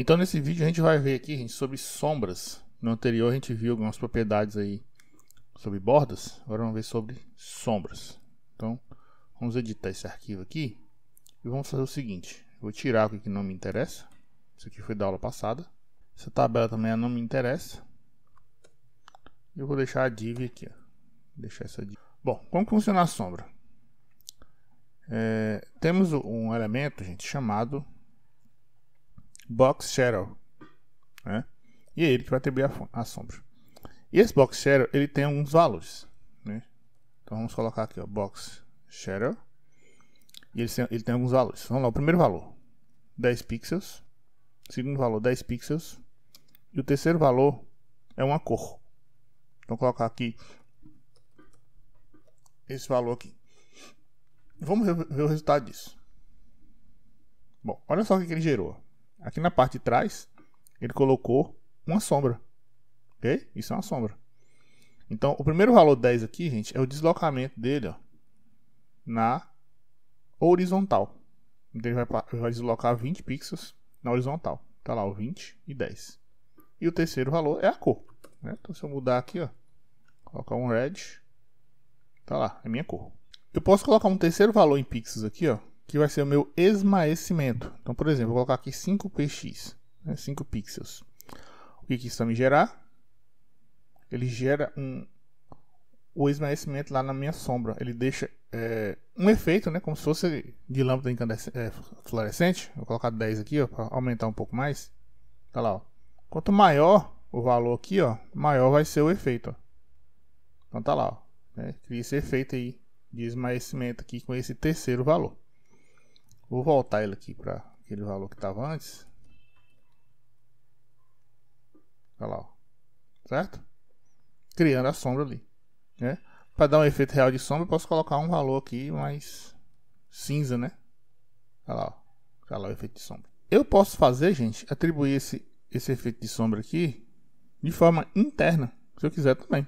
Então nesse vídeo a gente vai ver aqui, gente, sobre sombras. No anterior a gente viu algumas propriedades aí sobre bordas, agora vamos ver sobre sombras. Então vamos editar esse arquivo aqui e vamos fazer o seguinte. Eu vou tirar o que não me interessa. Isso aqui foi da aula passada. Essa tabela também não me interessa. Eu vou deixar a div aqui, ó. Deixar essa div. Bom, como funciona a sombra? Temos um elemento, gente, chamado Box Shadow, né? E é ele que vai atribuir a sombra. E esse Box Shadow, ele tem alguns valores, né? Então vamos colocar aqui, ó, Box Shadow. E ele tem alguns valores. Vamos lá, o primeiro valor, 10 pixels. O segundo valor, 10 pixels. E o terceiro valor é uma cor. Então vou colocar aqui esse valor aqui. Vamos ver o resultado disso. Bom, olha só o que ele gerou. Aqui na parte de trás, ele colocou uma sombra. Ok? Isso é uma sombra. Então o primeiro valor 10 aqui, gente, é o deslocamento dele, ó, na horizontal. Então ele vai deslocar 20 pixels na horizontal. Tá lá o 20 e 10. E o terceiro valor é a cor, né? Então se eu mudar aqui, ó, colocar um red, tá lá, é minha cor. Eu posso colocar um terceiro valor em pixels aqui, ó, que vai ser o meu esmaecimento. Então, por exemplo, eu vou colocar aqui 5px, né, 5 pixels. O que isso vai me gerar? Ele gera o esmaecimento lá na minha sombra. Ele deixa um efeito, né, como se fosse de lâmpada fluorescente. Vou colocar 10 aqui, ó, para aumentar um pouco mais. Tá lá, ó. Quanto maior o valor aqui, ó, maior vai ser o efeito, ó. Então tá lá, ó, né? Cria esse efeito aí de esmaecimento aqui com esse terceiro valor. Vou voltar ele aqui para aquele valor que estava antes. Tá lá, ó. Certo? Criando a sombra ali, né? Para dar um efeito real de sombra, eu posso colocar um valor aqui mais cinza, né? Olha lá, ó. Olha lá o efeito de sombra. Eu posso fazer, gente, atribuir esse efeito de sombra aqui de forma interna, se eu quiser também,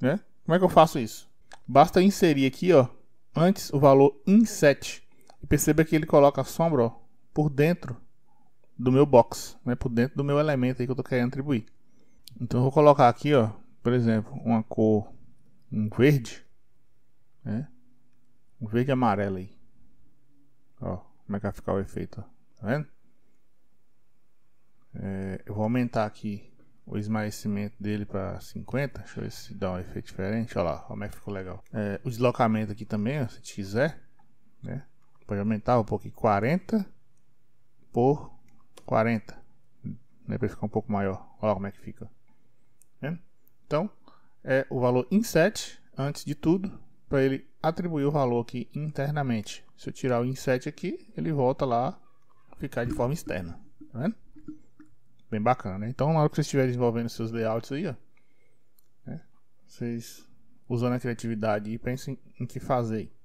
né? Como é que eu faço isso? Basta inserir aqui, ó, antes o valor Inset. E perceba que ele coloca a sombra, ó, por dentro do meu box, né? Por dentro do meu elemento aí que eu tô querendo atribuir. Então eu vou colocar aqui, ó, por exemplo, uma cor, um verde, né? Um verde e amarelo aí. Ó, como é que vai ficar o efeito, ó? Tá vendo? Eu vou aumentar aqui o esmaecimento dele para 50. Deixa eu ver se dá um efeito diferente. Olha lá, como é que ficou legal. O deslocamento aqui também, ó, se quiser, né? Pode aumentar um pouco aqui, 40 por 40, né? Para ficar um pouco maior. Olha lá como é que fica. Tá vendo? Então é o valor Inset antes de tudo, para ele atribuir o valor aqui internamente. Se eu tirar o Inset aqui, ele volta lá a ficar de forma externa. Tá vendo? Bem bacana, né? Então na hora que vocês estiverem desenvolvendo seus layouts aí, ó, né, vocês usando a criatividade e pensem em que fazer aí.